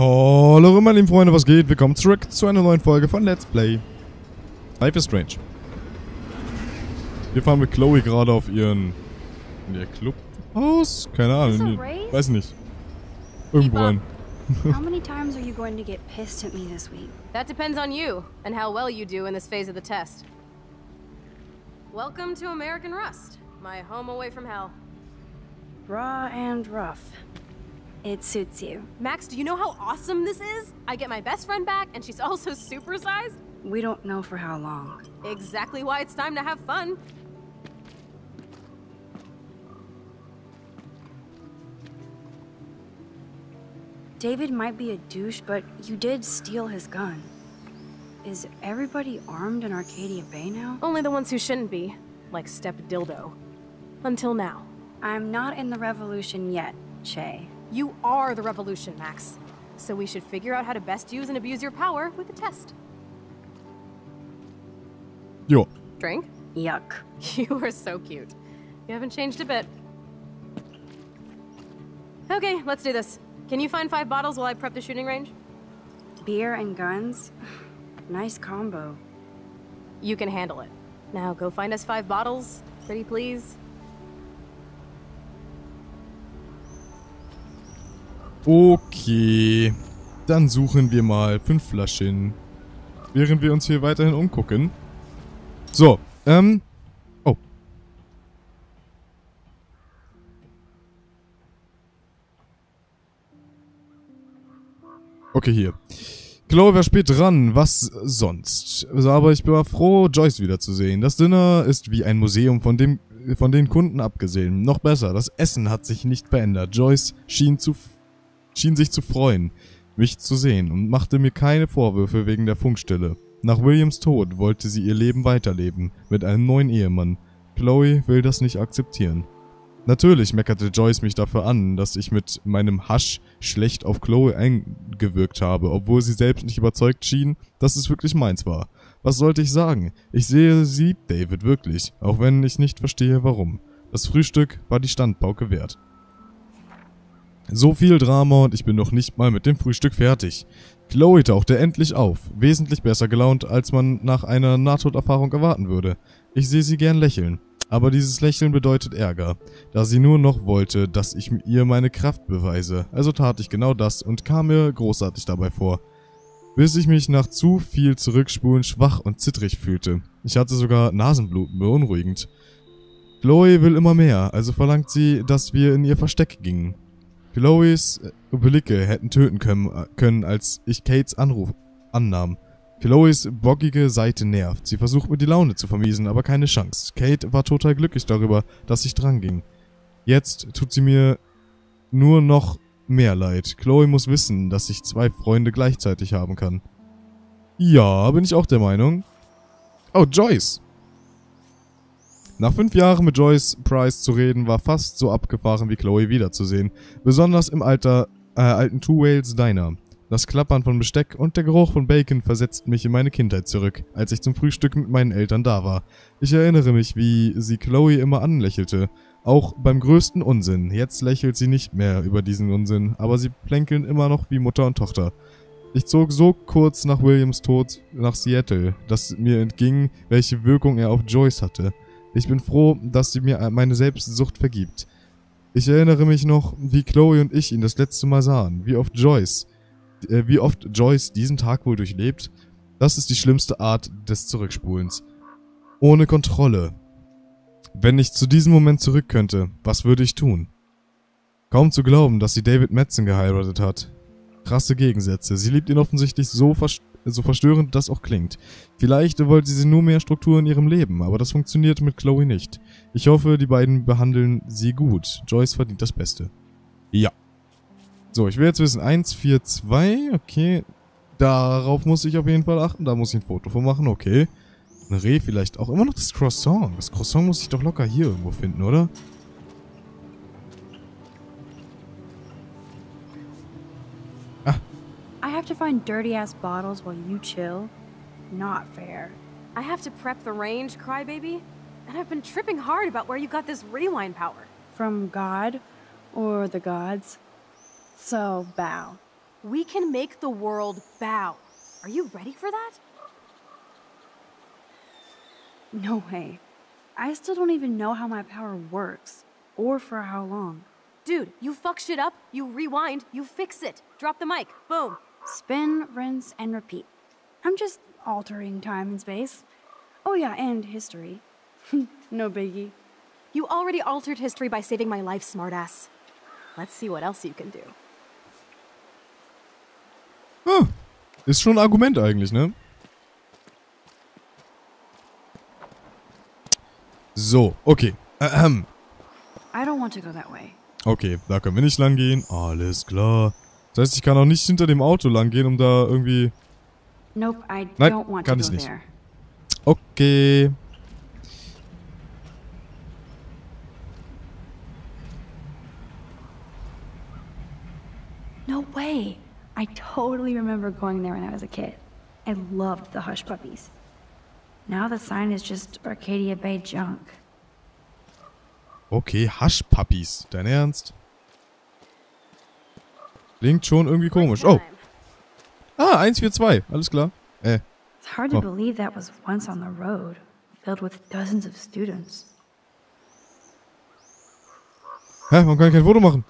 Hallo meine lieben Freunde, was geht? Willkommen zurück zu einer neuen Folge von Let's Play Life is Strange. Wir fahren mit Chloe gerade auf ihren... in der Clubhaus? Keine Ahnung, weiß nicht. Irgendwo ein. How many times are you going to get pissed at me this week? That depends on you and how well you do in this phase of the test. Welcome to American Rust, my home away from hell. Raw and rough. It suits you. Max, do you know how awesome this is? I get my best friend back, and she's also supersized. We don't know for how long. Exactly why it's time to have fun. David might be a douche, but you did steal his gun. Is everybody armed in Arcadia Bay now? Only the ones who shouldn't be, like Step Dildo. Until now. I'm not in the revolution yet, Che. You are the revolution, Max. So we should figure out how to best use and abuse your power with a test. Yo. Drink? Yuck. You are so cute. You haven't changed a bit. Okay, let's do this. Can you find 5 bottles while I prep the shooting range? Beer and guns? Nice combo. You can handle it. Now go find us 5 bottles, pretty please. Okay, dann suchen wir mal 5 Flaschen, während wir uns hier weiterhin umgucken. So, oh. Okay, hier. Chloe war spät dran, was sonst? Aber ich war froh, Joyce wiederzusehen. Das Dinner ist wie ein Museum von den Kunden abgesehen. Noch besser, das Essen hat sich nicht verändert. Joyce schien sich zu freuen, mich zu sehen und machte mir keine Vorwürfe wegen der Funkstille. Nach Williams Tod wollte sie ihr Leben weiterleben, mit einem neuen Ehemann. Chloe will das nicht akzeptieren. Natürlich meckerte Joyce mich dafür an, dass ich mit meinem Hasch schlecht auf Chloe eingewirkt habe, obwohl sie selbst nicht überzeugt schien, dass es wirklich meins war. Was sollte ich sagen? Ich sehe, sie liebt David wirklich, auch wenn ich nicht verstehe, warum. Das Frühstück war die Standpauke wert. So viel Drama und ich bin noch nicht mal mit dem Frühstück fertig. Chloe tauchte endlich auf, wesentlich besser gelaunt, als man nach einer Nahtoderfahrung erwarten würde. Ich sehe sie gern lächeln, aber dieses Lächeln bedeutet Ärger, da sie nur noch wollte, dass ich ihr meine Kraft beweise. Also tat ich genau das und kam mir großartig dabei vor, bis ich mich nach zu viel Zurückspulen schwach und zittrig fühlte. Ich hatte sogar Nasenbluten, beunruhigend. Chloe will immer mehr, also verlangt sie, dass wir in ihr Versteck gingen. Chloes Blicke hätten töten können, als ich Kates Anruf annahm. Chloes bockige Seite nervt. Sie versucht mir die Laune zu vermiesen, aber keine Chance. Kate war total glücklich darüber, dass ich dranging. Jetzt tut sie mir nur noch mehr leid. Chloe muss wissen, dass ich 2 Freunde gleichzeitig haben kann. Ja, bin ich auch der Meinung. Oh, Joyce! Nach 5 Jahren mit Joyce Price zu reden, war fast so abgefahren wie Chloe wiederzusehen. Besonders im alten Two Whales Diner. Das Klappern von Besteck und der Geruch von Bacon versetzten mich in meine Kindheit zurück, als ich zum Frühstück mit meinen Eltern da war. Ich erinnere mich, wie sie Chloe immer anlächelte. Auch beim größten Unsinn. Jetzt lächelt sie nicht mehr über diesen Unsinn, aber sie plänkeln immer noch wie Mutter und Tochter. Ich zog so kurz nach Williams Tod nach Seattle, dass mir entging, welche Wirkung er auf Joyce hatte. Ich bin froh, dass sie mir meine Selbstsucht vergibt. Ich erinnere mich noch, wie Chloe und ich ihn das letzte Mal sahen, wie oft Joyce diesen Tag wohl durchlebt. Das ist die schlimmste Art des Zurückspulens. Ohne Kontrolle. Wenn ich zu diesem Moment zurück könnte, was würde ich tun? Kaum zu glauben, dass sie David Madsen geheiratet hat. Krasse Gegensätze. Sie liebt ihn offensichtlich so verstörend das auch klingt. Vielleicht wollte sie nur mehr Struktur in ihrem Leben, aber das funktioniert mit Chloe nicht. Ich hoffe, die beiden behandeln sie gut. Joyce verdient das Beste. Ja. So, ich will jetzt wissen, 1, 4, 2, okay. Darauf muss ich auf jeden Fall achten, da muss ich ein Foto von machen, okay. Ein Reh vielleicht auch. Immer noch das Croissant. Das Croissant muss ich doch locker hier irgendwo finden, oder? I have to find dirty-ass bottles while you chill? Not fair. I have to prep the range, crybaby. And I've been tripping hard about where you got this rewind power. From God? Or the gods? So, bow. We can make the world bow. Are you ready for that? No way. I still don't even know how my power works, or for how long. Dude, you fuck shit up, you rewind, you fix it. Drop the mic, boom. Spin, rinse, and repeat. I'm just altering time and space. Oh yeah, and history. No biggie. You already altered history by saving my life, smartass. Let's see what else you can do. Ah, ist schon ein Argument eigentlich, ne? So, okay. I don't want to go that way. Okay, da können wir nicht lang gehen. Alles klar. Das heißt, ich kann auch nicht hinter dem Auto lang gehen, um da irgendwie... Nope, I don't want to go there. Okay. No way. I totally remember going there when I was a kid. I loved the Hush Puppies. Now the sign is just Arcadia Bay junk. Okay, Hush Puppies. Dein Ernst? Klingt schon irgendwie komisch. Oh. Ah, 142. Alles klar. It's hard to believe that was once on the road, filled with dozens of students. Hä, warum kann ich kein Foto machen?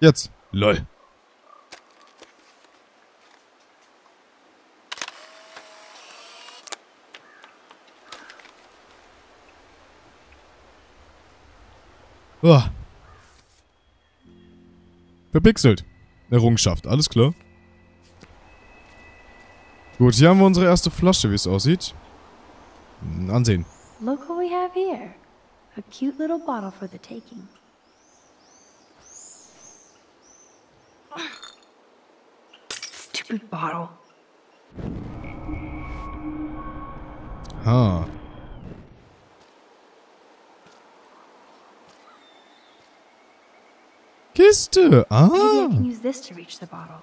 Jetzt. LOL. Oh. Verpixelt. Errungenschaft, alles klar. Gut, hier haben wir unsere erste Flasche, wie es aussieht. Ansehen. Look what we have here. A cute little bottle for the taking. Stupid bottle. Ha. Kiste! Ah! Maybe I can use this to reach the bottle.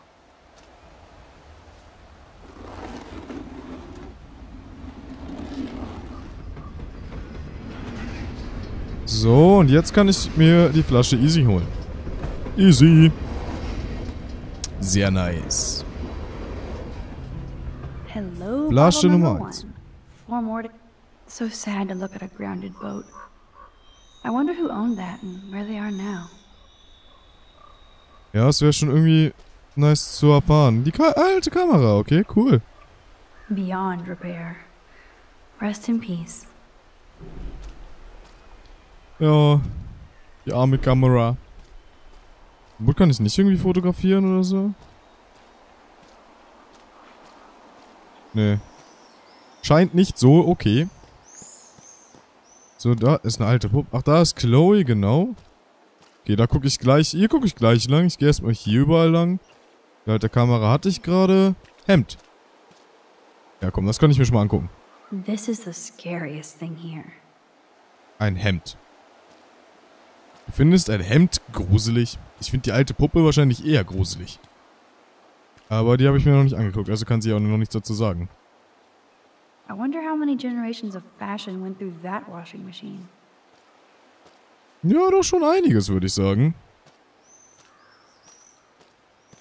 So, und jetzt kann ich mir die Flasche easy holen. Easy. Sehr nice. Hello, Flasche Nummer 1. Four more to... So sad to look at a grounded boat. I wonder who owned that and where they are now. Ja, es wäre schon irgendwie nice zu erfahren. Die alte Kamera, okay, cool. Beyond repair. Rest in peace. Ja, die arme Kamera. Gut, kann ich nicht irgendwie fotografieren oder so? Nee. Scheint nicht so, okay. So, da ist eine alte Puppe. Ach, da ist Chloe, genau. Okay, da gucke ich gleich. Hier gucke ich gleich lang. Ich gehe erstmal hier überall lang. Die alte Kamera hatte ich gerade. Hemd. Ja, komm, das kann ich mir schon mal angucken. This is the scariest thing here. Ein Hemd. Du findest ein Hemd gruselig? Ich finde die alte Puppe wahrscheinlich eher gruselig. Aber die habe ich mir noch nicht angeguckt, also kann sie auch noch nichts dazu sagen. I wonder how many generations of fashion went through that washing machine. Ja, doch schon einiges, würde ich sagen.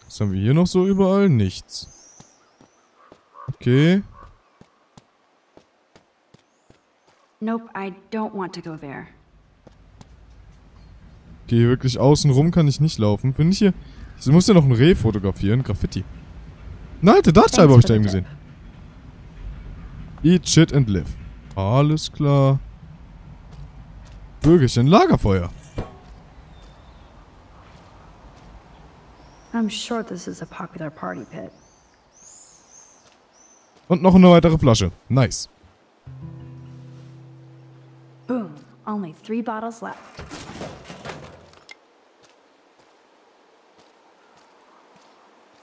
Was haben wir hier noch so überall? Nichts. Okay. Nope, I don't want to go there. Okay, wirklich außen rum kann ich nicht laufen. Finde ich hier... Ich muss ja noch ein Reh fotografieren. Graffiti. Eine alte Dartscheibe habe ich da eben gesehen. Eat shit and live. Alles klar. Wirklich, ein Lagerfeuer. I'm sure this is a popular party pit. Und noch eine weitere Flasche. Nice. Boom. Only 3 bottles left.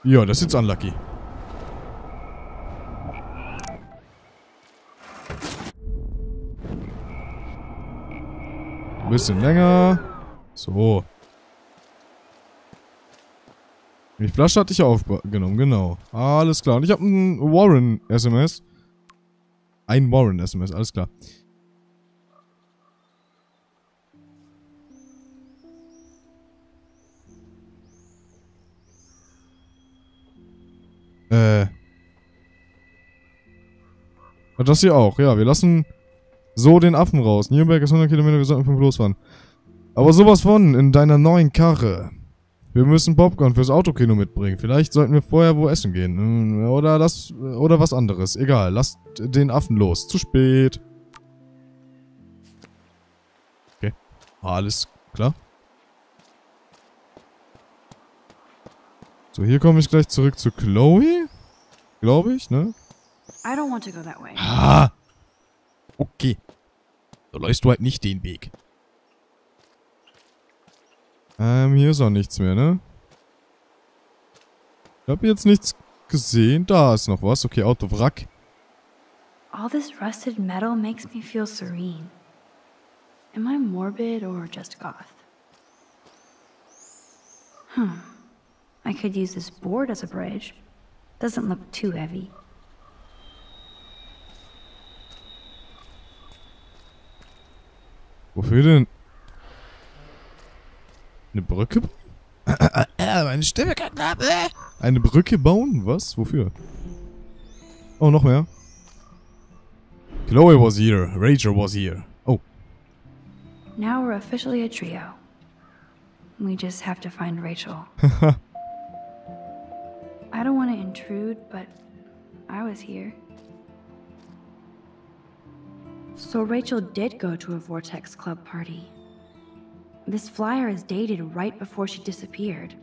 Ja, das ist jetzt unlucky. Bisschen länger. So. Die Flasche hatte ich ja aufgenommen, genau. Alles klar. Und ich habe einen Warren-SMS. Ein Warren-SMS, alles klar. Das hier auch. Ja, wir lassen so den Affen raus. Nürnberg ist 100 Kilometer, wir sollten 5 losfahren. Aber sowas von in deiner neuen Karre. Wir müssen Popcorn fürs Autokino mitbringen. Vielleicht sollten wir vorher wo essen gehen. Oder das, oder was anderes. Egal, lasst den Affen los. Zu spät. Okay. Alles klar. So, hier komme ich gleich zurück zu Chloe. Glaube ich, ne? I don't want to go that way. Ah! Okay. So läufst du halt nicht den Weg. Hier ist auch nichts mehr, ne? Ich habe jetzt nichts gesehen. Da ist noch was. Okay, Autowrack. All this rusted metal makes me feel serene. Am I morbid or just goth? Hm. I could use this board as a bridge. Doesn't look too heavy. Wofür denn? Eine Brücke bauen? Meine Stimme kann ab. Eine Brücke bauen? Was? Wofür? Oh, noch mehr. Chloe was here. Rachel was here. Oh. Now we're officially a trio. We just have to find Rachel. I don't want to intrude, but I was here. So Rachel did go to a Vortex Club party. This flyer is dated right before she disappeared.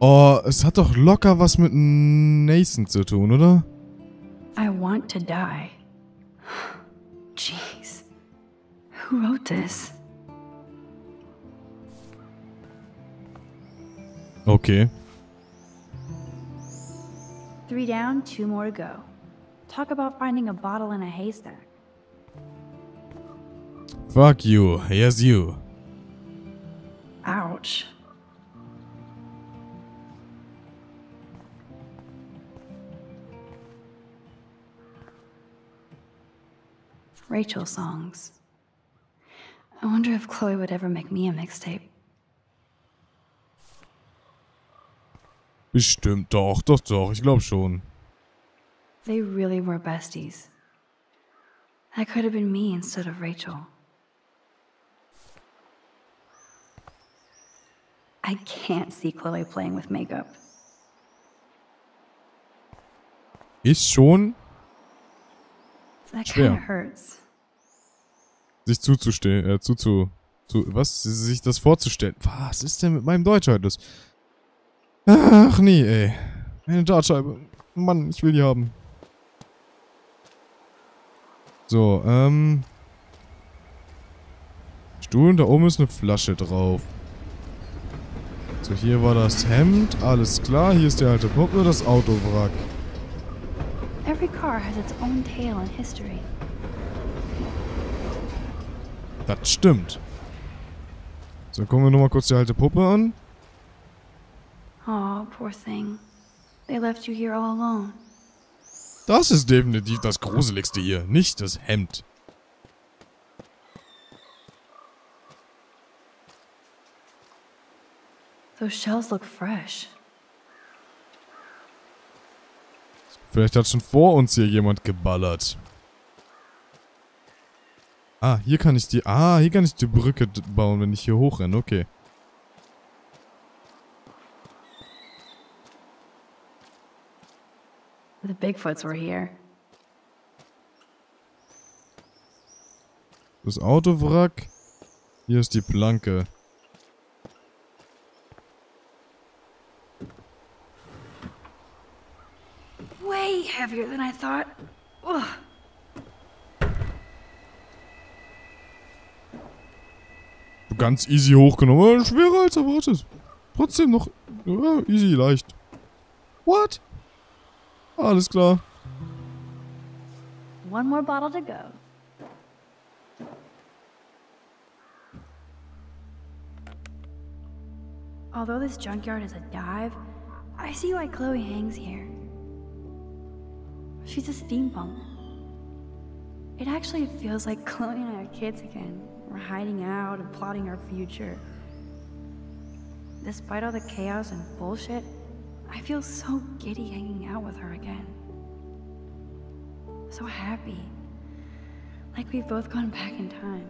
Oh, es hat doch locker was mit Nathan zu tun, oder? I want to die. Jeez. Who wrote this? Okay. 3 down, 2 more to go. Talk about finding a bottle in a haystack. Fuck you, yes you. Ouch. Rachel songs. I wonder if Chloe would ever make me a mixtape. Bestimmt doch, doch, doch, ich glaube schon. They really were besties. That could have been me instead of Rachel. I can't see Chloe playing with makeup. Ist schon schwer, sich zuzustellen, sich das vorzustellen. Was ist denn mit meinem Deutsch heute los? Ach nee, ey. Eine Dartscheibe. Mann, ich will die haben. So, Stuhl und da oben ist eine Flasche drauf. So, hier war das Hemd, alles klar. Hier ist der alte Puppe, das Autowrack. Das stimmt. So, gucken wir nochmal kurz die alte Puppe an. Oh, poor thing. They left you here all alone. Das ist definitiv das Gruseligste hier, nicht das Hemd. Those shells look fresh. Vielleicht hat schon vor uns hier jemand geballert. Ah, hier kann ich die... Ah, hier kann ich die Brücke bauen, wenn ich hier hochrenne. Okay. The Bigfoots were here. Das Autowrack. Hier ist die Planke. Heavier than I thought. Ugh. Ganz easy hochgenommen. Schwerer als erwartet. Trotzdem noch easy, leicht. What? Alles klar. One more bottle to go. Although this junkyard is a dive, I see why Chloe hangs here. She's a steampunk. It actually feels like Chloe and I are kids again. We're hiding out and plotting our future. Despite all the chaos and bullshit, I feel so giddy hanging out with her again. So happy. Like we've both gone back in time.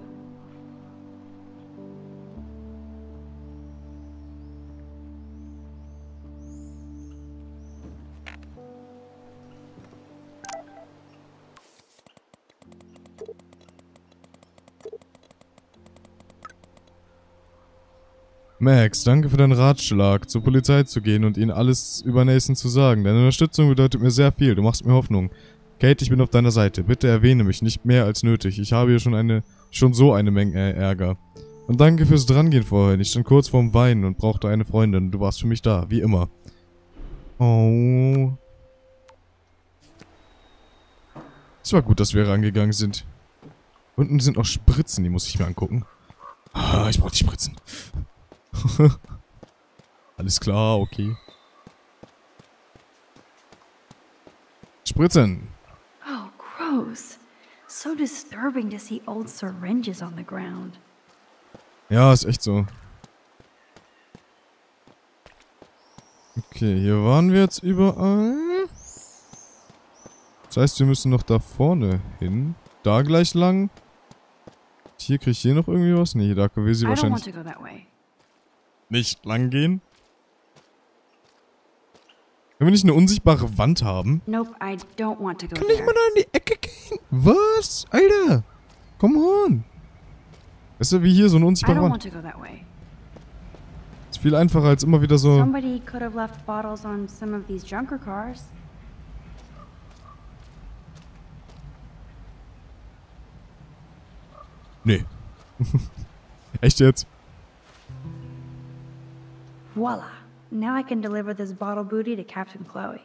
Max, danke für deinen Ratschlag, zur Polizei zu gehen und ihnen alles über Nathan zu sagen. Deine Unterstützung bedeutet mir sehr viel, du machst mir Hoffnung. Kate, ich bin auf deiner Seite. Bitte erwähne mich, nicht mehr als nötig. Ich habe hier schon so eine Menge Ärger. Und danke fürs Drangehen vorhin. Ich stand kurz vorm Weinen und brauchte eine Freundin. Du warst für mich da, wie immer. Oh. Es war gut, dass wir rangegangen sind. Unten sind noch Spritzen, die muss ich mir angucken. Ah, ich brauche die Spritzen. Alles klar, okay. Spritzen. Oh, gross. So disturbing to see old syringes on the ground. Ja, ist echt so. Okay, hier waren wir jetzt überall. Das heißt, wir müssen noch da vorne hin. Da gleich lang. Hier kriege ich hier noch irgendwie was? Nee, da will sie wahrscheinlich nicht lang gehen. Können wir nicht eine unsichtbare Wand haben? Nope, I don't want to go. Kann ich mal da in die Ecke gehen? Was? Alter! Come on! Weißt du, wie hier so eine unsichtbare Wand? Ist viel einfacher als immer wieder so. Somebody could have left bottles on some of these junker cars. Nee. Echt jetzt? Voila. Now I can deliver this bottle booty to Captain Chloe.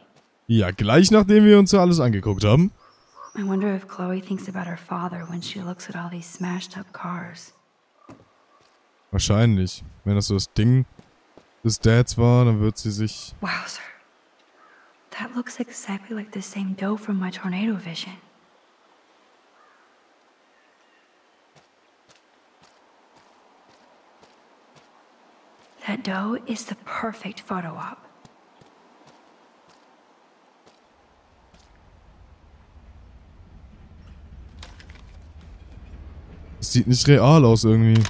Ja, gleich nachdem wir uns ja alles angeguckt haben. I wonder if Chloe thinks about her father when she looks at all these smashed up cars. Wahrscheinlich. Wenn das so das Ding des Dads war, dann wird sie sich. Wow, sir. That looks exactly like the same dough from my tornado vision. That dough is the perfect photo op. Es sieht nicht real aus irgendwie.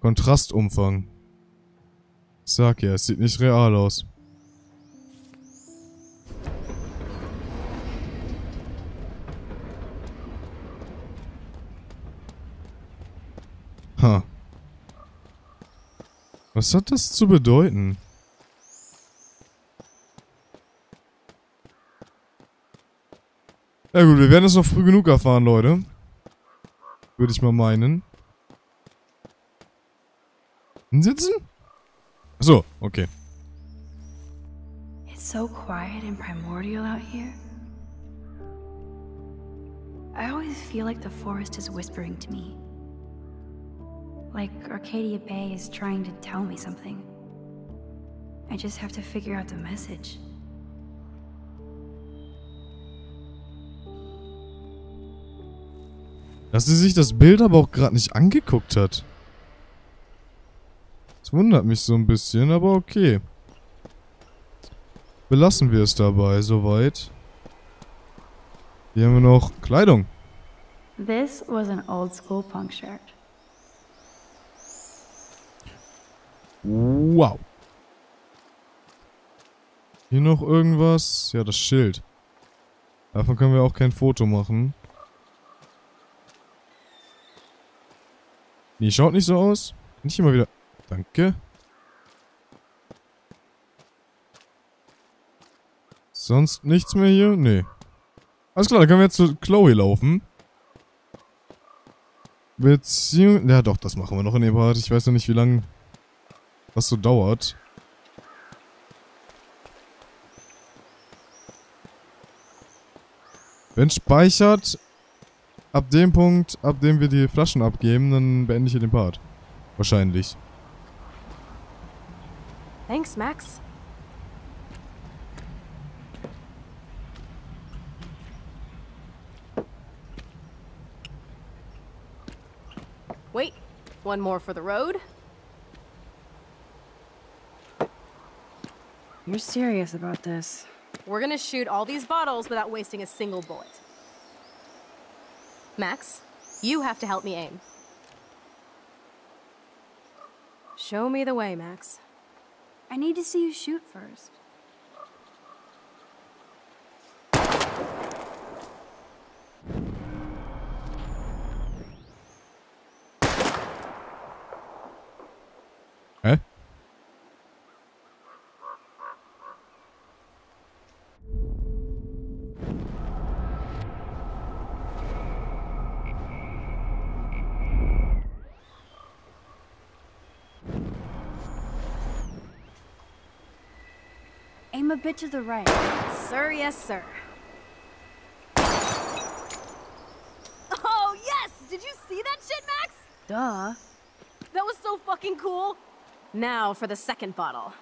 Kontrastumfang. Ich sag ja, es sieht nicht real aus. Was hat das zu bedeuten? Ja gut, wir werden das noch früh genug erfahren, Leute. Würde ich mal meinen. Hinsitzen? Achso, okay. It's so quiet and primordial out here. I always feel like the forest is whispering to me. Like Arcadia Bay is trying to tell me something. I just have to figure out the message. Dass sie sich das Bild aber auch gerade nicht angeguckt hat. Das wundert mich so ein bisschen, aber okay. Belassen wir es dabei, soweit. Hier haben wir noch Kleidung. This was an old school punk shirt. Wow. Hier noch irgendwas? Ja, das Schild. Davon können wir auch kein Foto machen. Nee, schaut nicht so aus. Nicht immer wieder. Danke. Sonst nichts mehr hier? Nee. Alles klar, dann können wir jetzt zu Chloe laufen. Beziehung. Ja doch, das machen wir noch in der Part. Ich weiß noch nicht, wie lange was so dauert. Wenn speichert, ab dem Punkt, ab dem wir die Flaschen abgeben, dann beende ich hier den Part. Wahrscheinlich. Thanks, Max. Wait, one more for the road. You're serious about this. We're gonna shoot all these bottles without wasting a single bullet. Max, you have to help me aim. Show me the way, Max. I need to see you shoot first. Hä? Aim a bit to the right. Sir, yes, sir. Oh, yes! Did you see that shit, Max? Duh. That was so fucking cool. Now for the second bottle.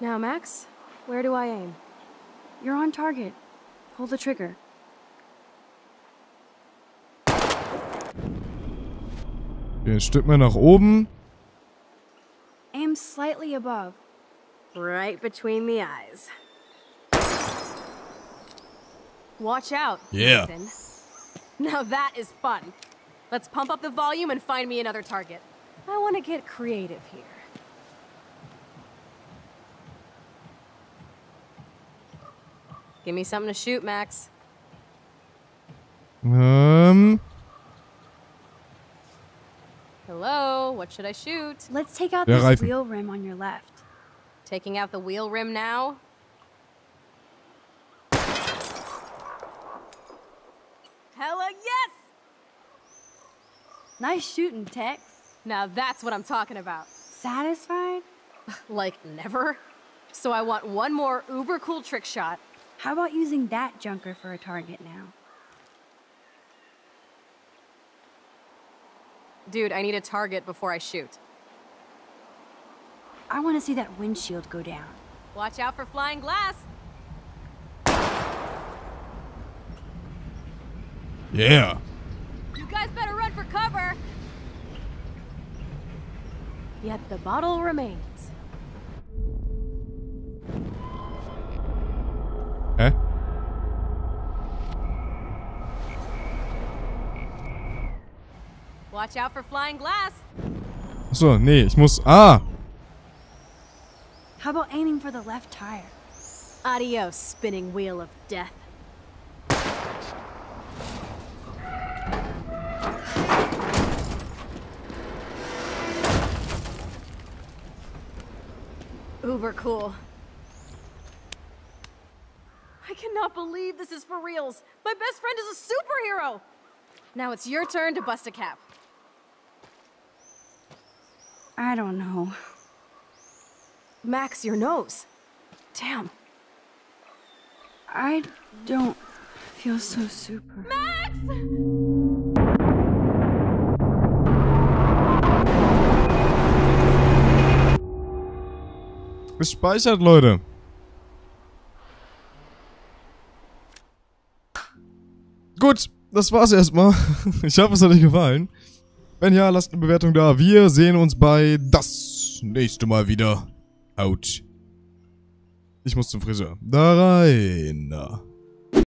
Now, Max, where do I aim? You're on target. Pull the trigger. Okay, ein Stück mehr nach oben. Aim slightly above. Right between the eyes. Watch out, yeah. Nathan. Now that is fun. Let's pump up the volume and find me another target. I want to get creative here. Give me something to shoot, Max. Hello, what should I shoot? Let's take out this wheel rim on your left. Taking out the wheel rim now? Hella yes! Nice shooting, Tex. Now that's what I'm talking about. Satisfied? Like never. So I want one more uber cool trick shot. How about using that junker for a target now? Dude, I need a target before I shoot. I want to see that windshield go down. Watch out for flying glass. Yeah. You guys better run for cover. Yet the bottle remains. Hä? Watch out for flying glass. So, nee, ich muss. Ah! How about aiming for the left tire? Adios, spinning wheel of death. Uber cool. I cannot believe this is for reals. My best friend is a superhero. Now it's your turn to bust a cap. I don't know. Max, your nose. Damn. I don't feel so super. Max! Gespeichert, Leute. Gut, das war's erstmal. Ich hoffe, es hat euch gefallen. Wenn ja, lasst eine Bewertung da. Wir sehen uns bei das nächste Mal wieder. Autsch. Ich muss zum Friseur. Da rein.